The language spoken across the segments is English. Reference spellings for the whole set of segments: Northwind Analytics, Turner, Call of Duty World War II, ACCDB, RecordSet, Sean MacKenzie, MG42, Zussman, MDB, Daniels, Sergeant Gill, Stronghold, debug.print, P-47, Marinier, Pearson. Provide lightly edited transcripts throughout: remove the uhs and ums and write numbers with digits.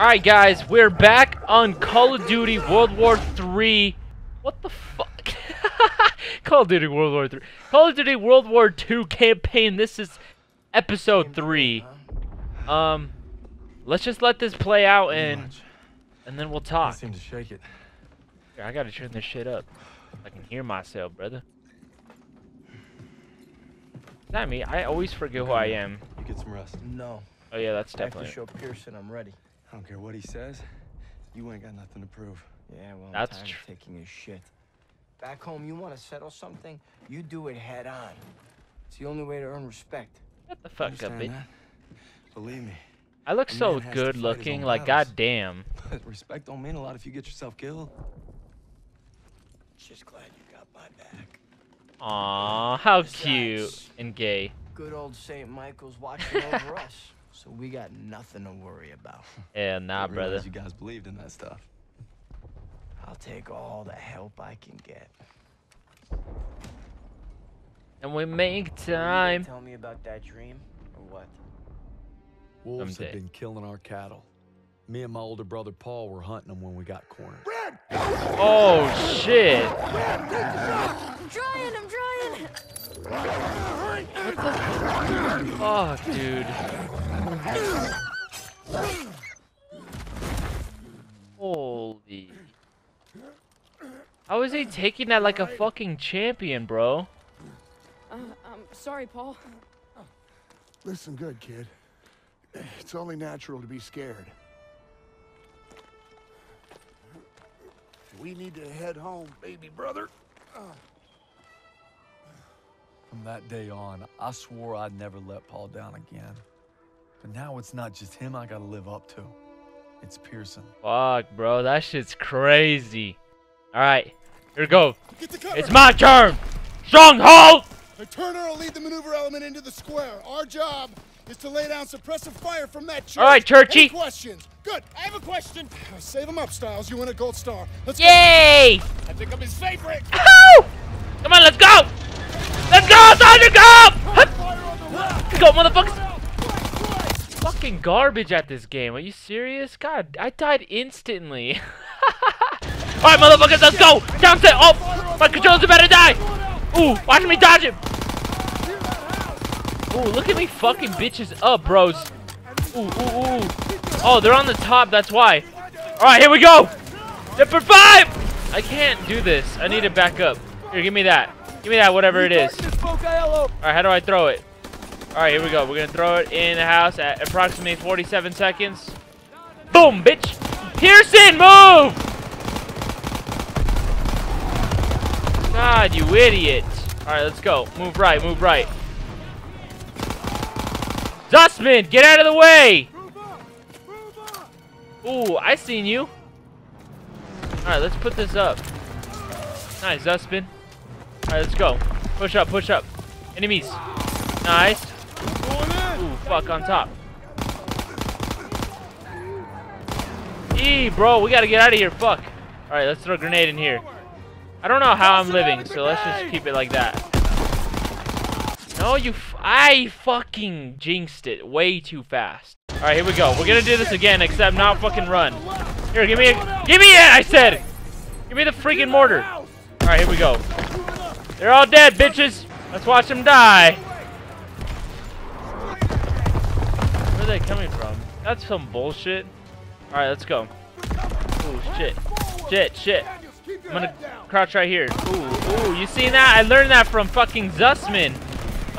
Alright guys, we're back on Call of Duty World War III. What the fuck? Call of Duty World War III. Call of Duty World War II campaign. This is episode 3. Let's just let this play out and then we'll talk. Seem to shake it. Here, I gotta turn this shit up. I can hear myself, brother. Is that me? I always forget who I am. You get some rest. No. Oh yeah, that's definitely. I have to show Pearson I'm ready. I don't care what he says. You ain't got nothing to prove. Yeah, well, that's I'm taking his shit. Back home, you want to settle something? You do it head on. It's the only way to earn respect. Shut the fuck up, bitch. Believe me. I look so good looking, like goddamn. But respect don't mean a lot if you get yourself killed. Just glad you got my back. Aw, how cute and gay. Good old St. Michael's watching over us. So we got nothing to worry about. Yeah, nah, brother. You guys believed in that stuff. I'll take all the help I can get. And we make time. Tell me about that dream, or what? Wolves have been killing our cattle. Me and my older brother Paul were hunting them when we got cornered. Red! Oh shit! I'm trying. I'm trying. What the fuck, dude? Holy. How is he taking that like a fucking champion, bro? I'm sorry, Paul. Listen good, kid. It's only natural to be scared. We need to head home, baby brother. From that day on, I swore I'd never let Paul down again. But now it's not just him I gotta live up to. It's Pearson. Fuck, bro, that shit's crazy. Alright, here we go. It's my turn! Stronghold! Turner will lead the maneuver element into the square. Our job is to lay down suppressive fire from that church. Alright, Churchy. Any questions? Good, I have a question. Save him up, Styles. You win a gold star. Let's go. Yay! I think I'm his favorite. Ow! Come on, let's go! Let's go, Sergeant Gill! Let's go, motherfuckers! Fucking garbage at this game. Are you serious? God, I died instantly. Alright, motherfuckers, let's go! Downset! Oh! My controls are better die! Ooh, watch me dodge him! Ooh, look at me fucking bitches up, bros. Ooh, ooh, ooh. Oh, they're on the top, that's why. Alright, here we go! Zipper 5! I can't do this. I need to back up. Here, give me that. Give me that, whatever it is. Alright, how do I throw it? Alright, here we go. We're gonna throw it in the house at approximately 47 seconds. Boom, bitch! Pearson, move! God, you idiot. Alright, let's go. Move right, move right. Zussman, get out of the way! Ooh, I seen you. Alright, let's put this up. Nice, Zussman. Alright, let's go. Push up, push up. Enemies. Nice. Ooh, fuck, on top. Eee, bro, we gotta get out of here, fuck. Alright, let's throw a grenade in here. I don't know how I'm living, so let's just keep it like that. No, I fucking jinxed it way too fast. All right, here we go. We're gonna do this again, except not fucking run. Here, give me it! I said, give me the freaking mortar. All right, here we go. They're all dead, bitches. Let's watch them die. Where are they coming from? That's some bullshit. All right, let's go. Oh shit, shit, shit. I'm gonna crouch right here. Ooh, ooh. You seen that? I learned that from fucking Zussman.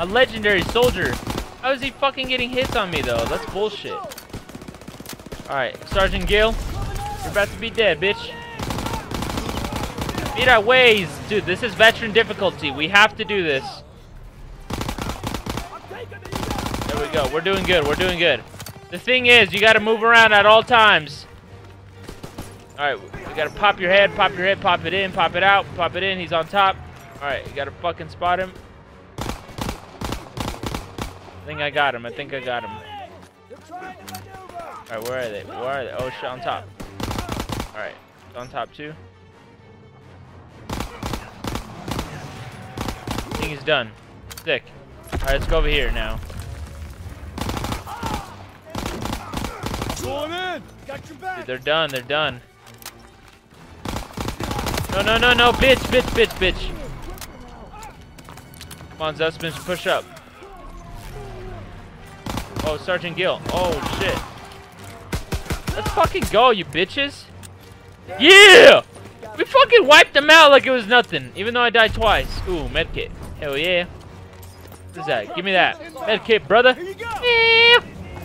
A legendary soldier. How is he fucking getting hits on me though? That's bullshit. Alright, Sergeant Gill, you're about to be dead, bitch. Beat our ways. Dude, this is veteran difficulty. We have to do this. There we go. We're doing good. We're doing good. The thing is, you gotta move around at all times. Alright, we gotta pop your head, pop your head, pop it in, pop it out, pop it in. He's on top. Alright, you gotta fucking spot him. I think I got him. I think I got him. Alright, where are they? Where are they? Oh shit, on top. Alright, on top too. I think he's done. Sick. Alright, let's go over here now. Going in. Got your back. Dude, they're done. They're done. No, no, no, no, bitch, bitch, bitch, bitch. Come on, Zussman, push up. Oh, Sergeant Gill. Oh shit. Let's fucking go, you bitches. Yeah! We fucking wiped them out like it was nothing, even though I died twice. Ooh, medkit. Hell yeah. What is that? Give me that. Medkit, brother. Yeah.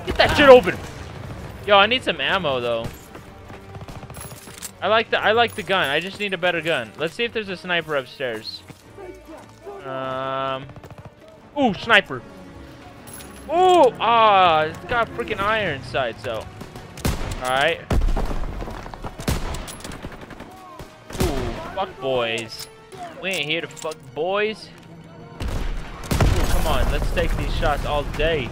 Get that shit open. Yo, I need some ammo though. I like the gun. I just need a better gun. Let's see if there's a sniper upstairs. Ooh, sniper. Ooh, ah, it's got freaking iron inside, so. Alright. Ooh, fuck boys. We ain't here to fuck boys. Ooh, come on, let's take these shots all day.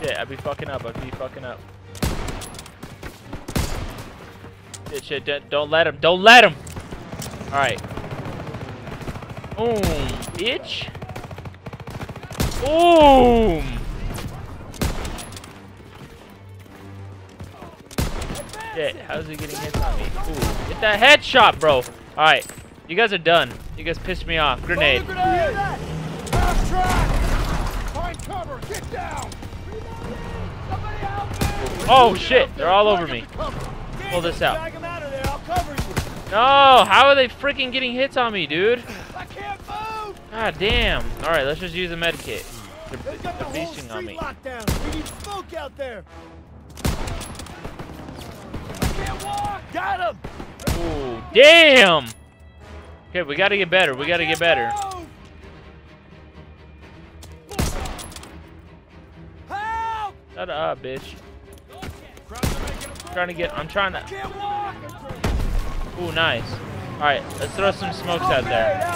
Shit, I'd be fucking up, I'd be fucking up. Shit, shit, don't let him, don't let him! Alright. Boom, bitch. Boom! Shit, how's he getting hit on me? Ooh, get that headshot, bro! Alright, you guys are done. You guys pissed me off. Grenade. Find cover, get down! Oh shit, they're all over me. Pull this out. No, how are they freaking getting hits on me, dude? God damn. Alright, let's just use a med kit. They're beasting on me. Ooh, damn! Okay, we gotta get better. We gotta get better. Shut up, bitch. I'm trying to. Ooh, nice. Alright, let's throw some smokes out there.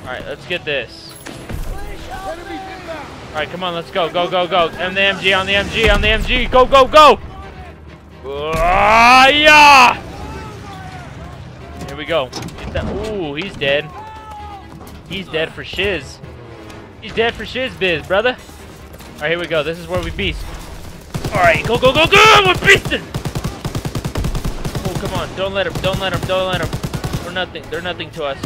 Alright, let's get this. Alright, come on, let's go. Go, go, go. And the MG, on the MG, on the MG. Go, go, go. Yeah. Here we go. Get that. Ooh, he's dead. He's dead for shiz. He's dead for shiz biz, brother. Alright, here we go. This is where we beast. Alright, go, go, go, go! We're beasting! Oh, come on. Don't let him. Don't let him. Don't let him. We're nothing. They're nothing to us.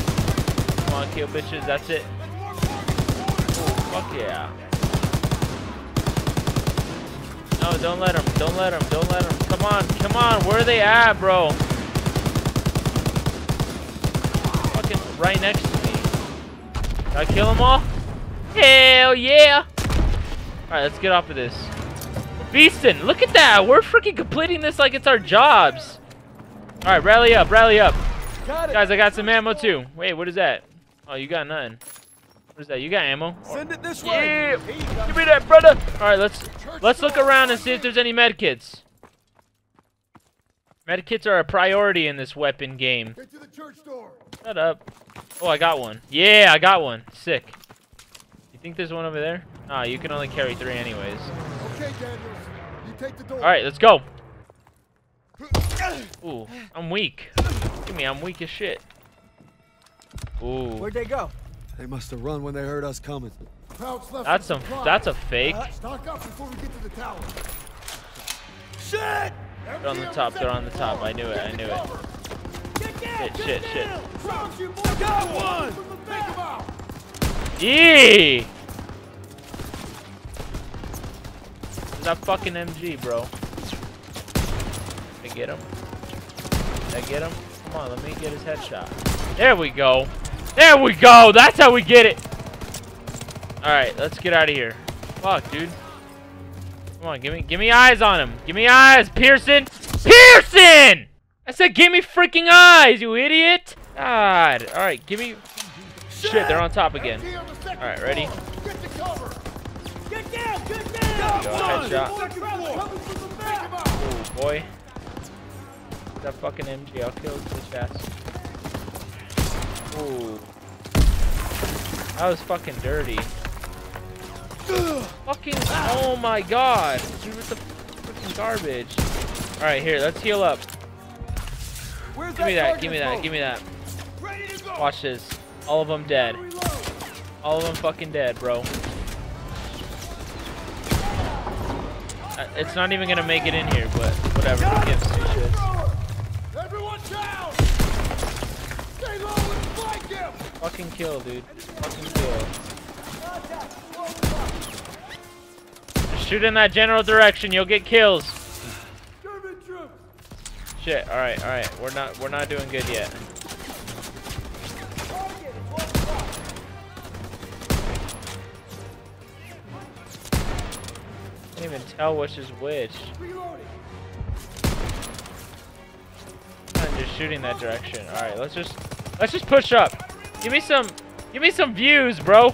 Come on, kill bitches. That's it. Oh, fuck yeah. No, don't let him. Don't let him. Don't let him. Come on. Come on. Where are they at, bro? Fucking right next to me. Did I kill them all? Hell yeah! Alright, let's get off of this. Beastin, look at that! We're freaking completing this like it's our jobs! Alright, rally up, rally up. Guys, I got some ammo too. Wait, what is that? Oh, you got none. What is that? You got ammo? Send it this way! Yeah. Give me that, brother! Alright, let's look around and see if there's any medkits. Medkits are a priority in this weapon game. Get to the church door. Shut up. Oh, I got one. Yeah, I got one. Sick. You think there's one over there? Ah, you can only carry 3 anyways. Okay, Daniels. You take the door. All right, let's go. Ooh, I'm weak. Look at me, I'm weak as shit. Ooh. Where'd they go? They must have run when they heard us coming. That's a fake. Stock up before we get to the tower. Shit! They're on the top. They're on the top. I knew it. I knew it. Shit, shit, shit. Got one. Yee! That fucking MG, bro. Did I get him? Did I get him? Come on, let me get his headshot. There we go. There we go. That's how we get it. All right, let's get out of here. Fuck, dude. Come on, give me eyes on him. Give me eyes, Pearson. Pearson! I said, give me freaking eyes, you idiot. God. All right, give me. Shit, they're on top again. All right, ready? Get down, get down. Headshot. Oh boy. That fucking MG, I'll kill this fast. Ooh. That was fucking dirty. Fucking, oh my god. Dude, what the fucking garbage. Alright, here, let's heal up. Give me that, give me that, give me that. Watch this. All of them dead. All of them fucking dead, bro. It's not even gonna make it in here, but whatever. Who gives two shits? Everyone down! Stay low and flank him! Fucking kill, dude. Fucking kill. Just shoot in that general direction. You'll get kills. Shit. All right. All right. We're not doing good yet. I can't even tell which is which. I'm just shooting that direction. All right, let's just push up. Give me some views, bro.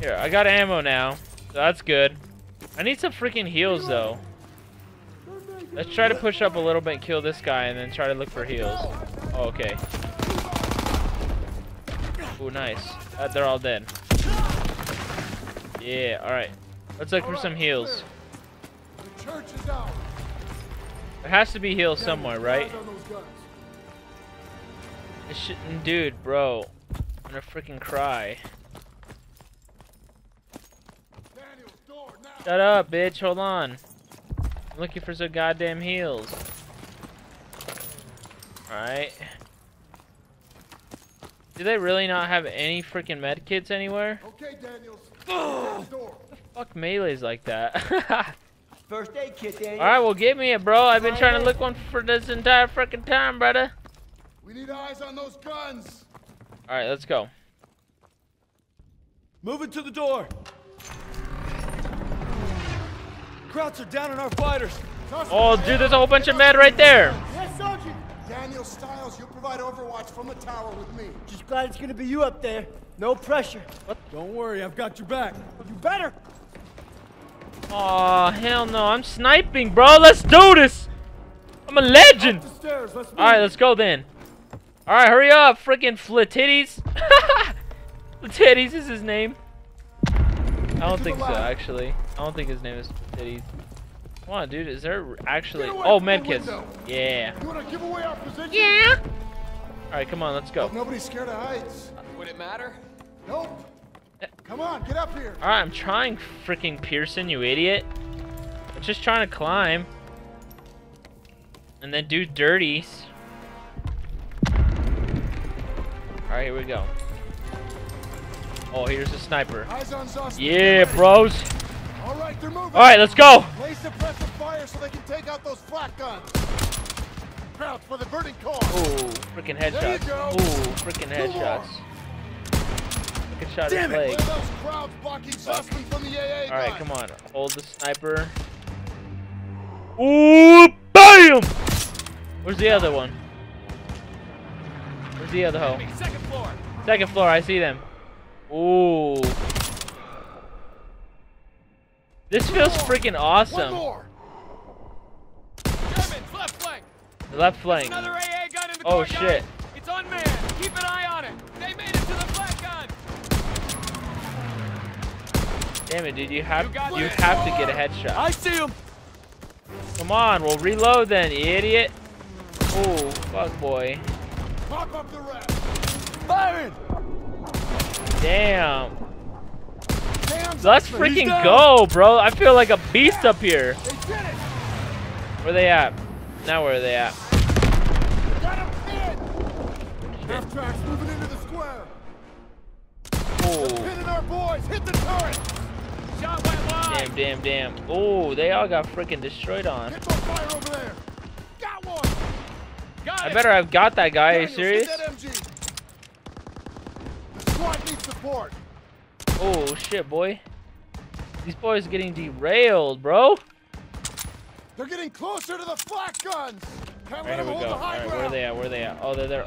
Here, I got ammo now, so that's good. I need some freaking heals though. Let's try to push up a little bit, kill this guy, and then try to look for heals. Oh, okay. Oh, nice. They're all dead. Yeah. All right. Let's look for some heals. There has to be heals somewhere, right? This shit, dude, bro. I'm gonna freaking cry. Shut up, bitch. Hold on. I'm looking for some goddamn heals. Alright. Do they really not have any freaking medkits anywhere? Okay, Daniels. Fuck melees like that. First aid kit, Daniel. All right, well, give me it, bro. I've been trying to look one for this entire freaking time, brother. We need eyes on those guns. All right, let's go. Moving to the door. Krauts are down on our fighters. Oh, dude, there's a whole bunch of men right there. Yes, Sergeant. Daniel Stiles, you provide overwatch from the tower with me. Just glad it's gonna be you up there. No pressure. What? Don't worry, I've got your back. You better. Oh hell no, I'm sniping, bro. Let's do this. I'm a legend. Alright, let's go then. Alright, hurry up, freaking Flititties. Flititties is his name. I don't think so, actually. I don't think his name is Flititties. Come on, dude, is there actually... Oh, medkits. Yeah. You wanna give away our position? Yeah. Alright, come on, let's go. Well, nobody's scared of heights. Would it matter? Nope. Come on, get up here. Alright, I'm trying, freaking Pearson, you idiot. I'm just trying to climb. And then do dirties. Alright, here we go. Oh, here's a sniper. Yeah, bros. Alright, they're moving. Alright, let's go. Place suppressive fire so they can take out those flat guns. Crouch for the burning core. Ooh, freaking headshots. Ooh, freaking headshots. Shot his leg. Alright, come on. Hold the sniper. Ooh, BAM! Where's the other one? Where's the other hoe? Second floor. Second floor, I see them. Ooh. This feels freaking awesome. The left flank. Oh shit. It's unmanned. Keep an eye on it. They made it to the flat gun. Damn it, dude! You have to get a headshot. I see him. Come on, we'll reload then, you idiot. Oh, fuck, boy. Pop up the rest. Firing. Damn. Let's freaking go, bro. I feel like a beast up here. They did it. Where they at? Now where are they at? Half tracks moving into the square. Oh. The pin in our boys. Hit the turret. Damn. Oh, they all got freaking destroyed on. Fire over there. Got one. Got I it. Better have got that guy. Daniels, are you serious? The squad needs support. Oh, shit, boy. These boys are getting derailed, bro. They're getting closer to the flak guns. Can't let them hold the high ground. All right, where are they at? Oh, they're there.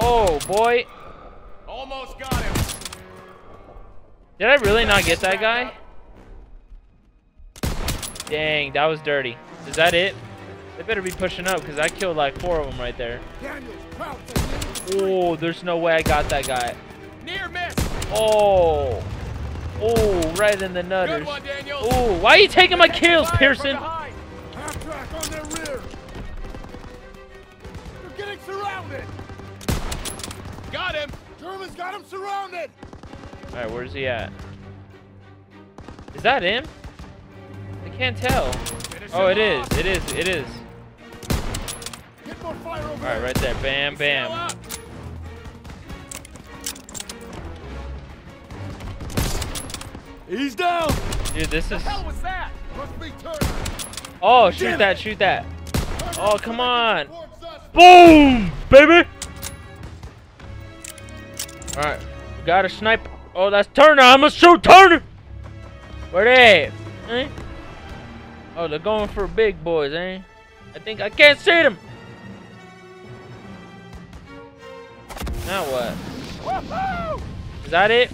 Oh, boy. Almost got him. Did I really not get that guy? Dang, that was dirty. Is that it? They better be pushing up because I killed like 4 of them right there. Oh, there's no way I got that guy. Near miss. Oh. Oh, right in the nutters. Oh, why are you taking my kills, Pearson? Half track on their rear. They're getting surrounded. Got him. German's got him surrounded. All right, where's he at? Is that him? I can't tell. Oh, it is. It is. It is. All right, right there. Bam, bam. He's down. Dude, this is. Oh, shoot that! Shoot that! Oh, come on! Boom, baby! All right, we got a sniper. Oh, that's Turner. I'm gonna shoot Turner. Where they at? Eh? Oh, they're going for big boys, eh? I think I can't see them. Now what? Is that it?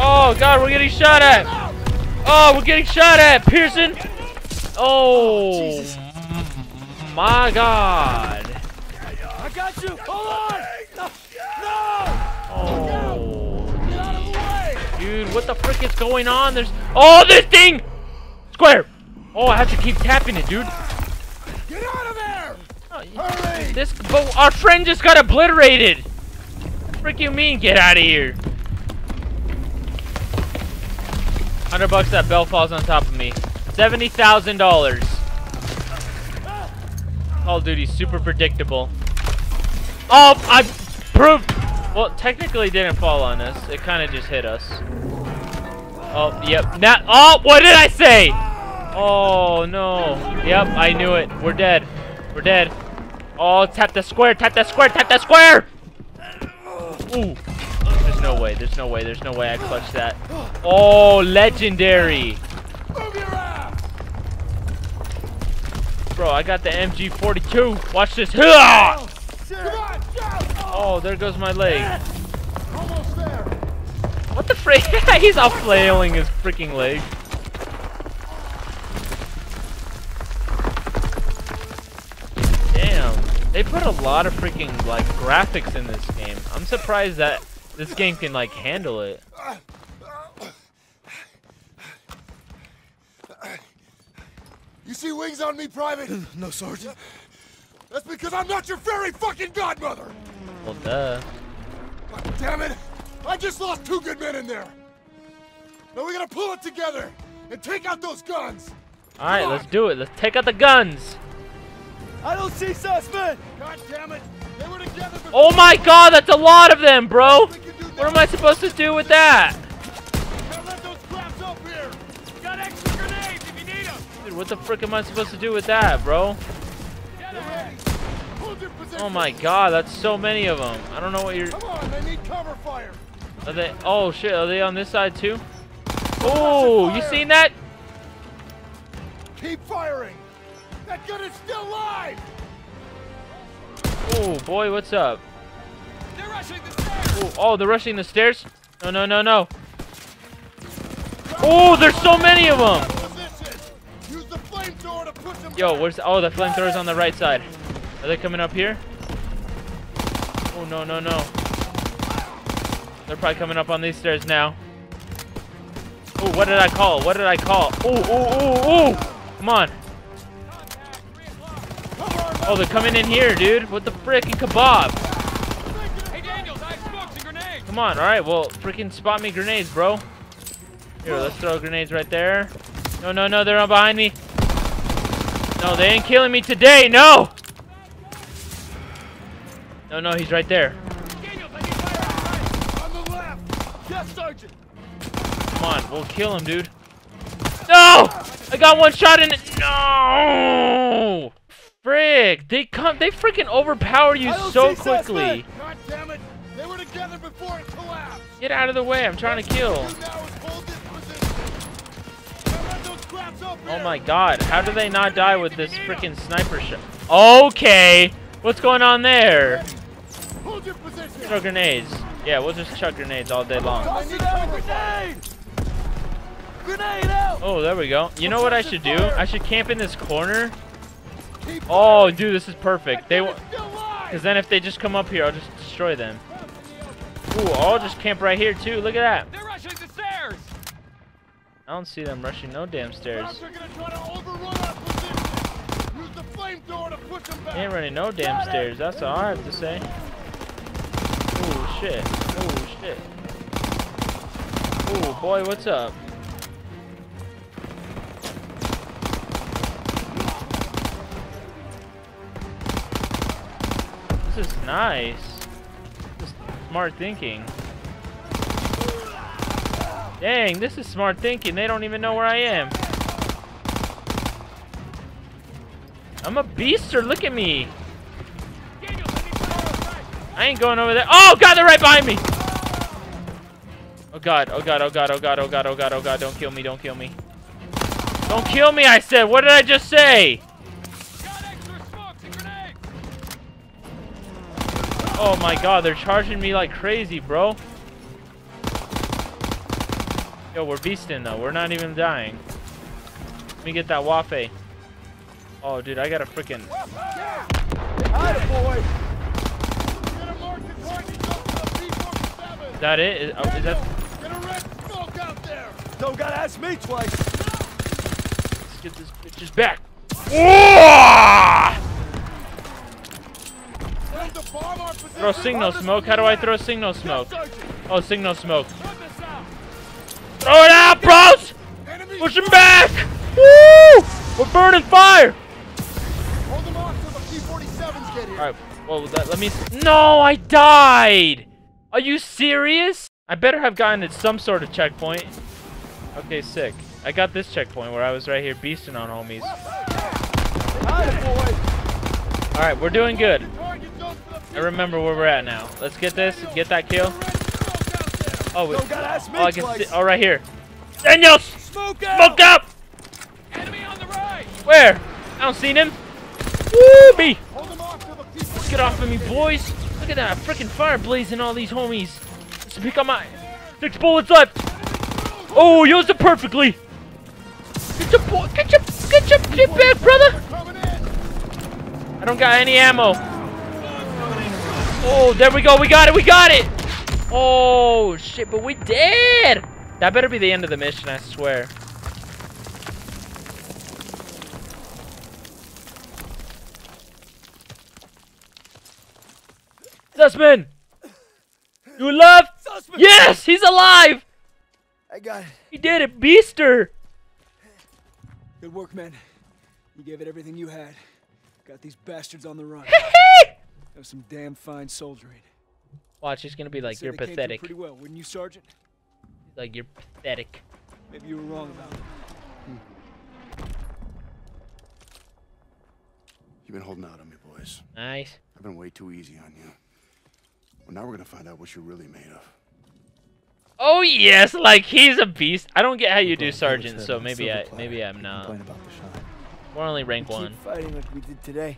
Oh God, we're getting shot at. Oh, we're getting shot at, Pearson. Oh my God. I got you. Hold on. No. Dude, what the frick is going on? There's. Oh, this thing. Square. Oh, I have to keep tapping it, dude. Get out of there! Hurry! This, but our friend just got obliterated. What the frick you mean? Get out of here. $100 that bell falls on top of me. $70,000. Call of Duty, super predictable. Oh, I proved. Well, technically it didn't fall on us. It kind of just hit us. Oh, yep. Now, oh, what did I say? Oh no. Yep, I knew it. We're dead. We're dead. Oh, tap the square. Tap that square. Tap that square. Ooh. There's no way. There's no way. There's no way I clutched that. Oh, legendary. Bro, I got the MG42. Watch this. Oh, there goes my leg. What the frick? He's all flailing his freaking leg. Damn. They put a lot of freaking, like, graphics in this game. I'm surprised that this game can, like, handle it. You see wings on me, Private? No, Sergeant. That's because I'm not your fairy fucking godmother! Well, duh. God damn it! I just lost two good men in there! Now we gotta pull it together and take out those guns! Alright, let's do it. Let's take out the guns! I don't see Zussman! God damn it! They were together before. Oh my God, that's a lot of them, bro! What am I supposed to do with that? What the frick am I supposed to do with that, bro? Oh my God, that's so many of them. I don't know what you're. Come on, they need cover fire. Are they? Oh shit, are they on this side too? Oh, you seen that? Keep firing. That gun is still live. Oh boy, what's up? They're rushing the stairs. Oh, they're rushing the stairs. No, no, no, no. Oh, there's so many of them. Yo, where's oh the flamethrower's on the right side. Are they coming up here? Oh no no no. They're probably coming up on these stairs now. Oh, what did I call? What did I call? Oh oh oh oh! Come on. Oh, they're coming in here, dude. What the frickin' kebab? Hey Daniels, I smoked a grenade. Come on, all right. Well, freaking spot me grenades, bro. Here, let's throw grenades right there. No no no, they're on behind me. No, they ain't killing me today, no! No, no, he's right there. Come on, we'll kill him, dude. No! I got one shot in it. No! Frick, they come, they freaking overpower you so quickly. God damn it, they were together before it collapsed. Get out of the way, I'm trying to kill. Oh my God, how do they not die with this freaking sniper shot? Okay, what's going on there? Throw grenades. Yeah, we'll just chuck grenades all day long. Oh, there we go. You know what I should do? I should camp in this corner. Oh, dude, this is perfect. They, because then if they just come up here, I'll just destroy them. Ooh, I'll just camp right here too. Look at that. I don't see them rushing no damn stairs. They ain't running no damn stairs, that's all I have to say. Oh shit, oh shit. Oh boy, what's up? This is nice. This is smart thinking. Dang, this is smart thinking. They don't even know where I am. I'm a beaster, look at me. I ain't going over there. Oh god, they're right behind me. Oh god, oh god, oh god, oh god, oh god, oh god, oh god, don't kill me, don't kill me. Don't kill me, I said. What did I just say? Oh my god, they're charging me like crazy, bro. Yo, we're beasting though. We're not even dying. Let me get that wafe. Oh dude, I got a freaking. Is that it? Is that... Get a red smoke out there. Don't gotta ask me twice. Let's get this bitches back. Throw signal smoke. How do I throw signal smoke? Oh, signal smoke. Throw it out, bros! Push them back! Woo! We're burning fire! Hold them off till the P-47s get here. Alright, well, let me... No, I died! Are you serious? I better have gotten at some sort of checkpoint. Okay, sick. I got this checkpoint where I was right here beasting on homies. Alright, we're doing good. I remember where we're at now. Let's get this, get that kill. Oh, I can see. Oh, right here. Daniels! Smoke up! Enemy on the right! Where? I don't see him. Woo, me! Let's get off of me, boys. Look at that freaking fire blazing all these homies. Let's pick up my 6 bullets left. Oh, used it perfectly. Get your shit back, brother. I don't got any ammo. Oh, there we go. We got it. We got it. Oh shit, but we did. That better be the end of the mission, I swear. Zussman! You alive? Zussman. Yes! He's alive! I got it. He did it, beaster! Good work, man. You gave it everything you had. Got these bastards on the run. That was some damn fine soldiering. Watch, he's gonna be like, you're pathetic. Pretty well, wouldn't you, Sergeant? He's like, you're pathetic. Maybe you were wrong about it. You've been holding out on me, boys. Nice. I've been way too easy on you. Well, now we're gonna find out what you're really made of. Oh yes, like he's a beast. I don't get how you do, Sergeant. So maybe I'm not. We're only rank 1. Keep fighting like we did today,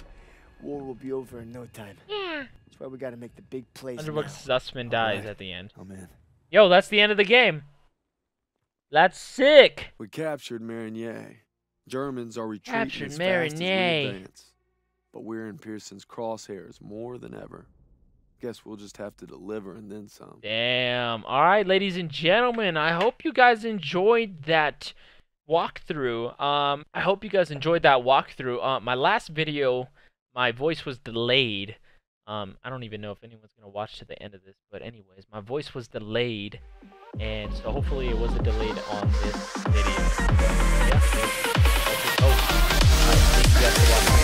war will be over in no time. Yeah. That's why we gotta make the big plays. Wonder what Zussman dies at the end. Oh man. Yo, that's the end of the game. That's sick. We captured Marinier. Germans are retreating as fast as we advance, but we're in Pearson's crosshairs more than ever. Guess we'll just have to deliver and then some. Damn. All right, ladies and gentlemen, I hope you guys enjoyed that walkthrough. My last video, my voice was delayed. I don't even know if anyone's gonna watch to the end of this, but anyways, my voice was delayed, and so hopefully it wasn't delayed on this video. So, yeah. Oh, all right, thank you guys for watching.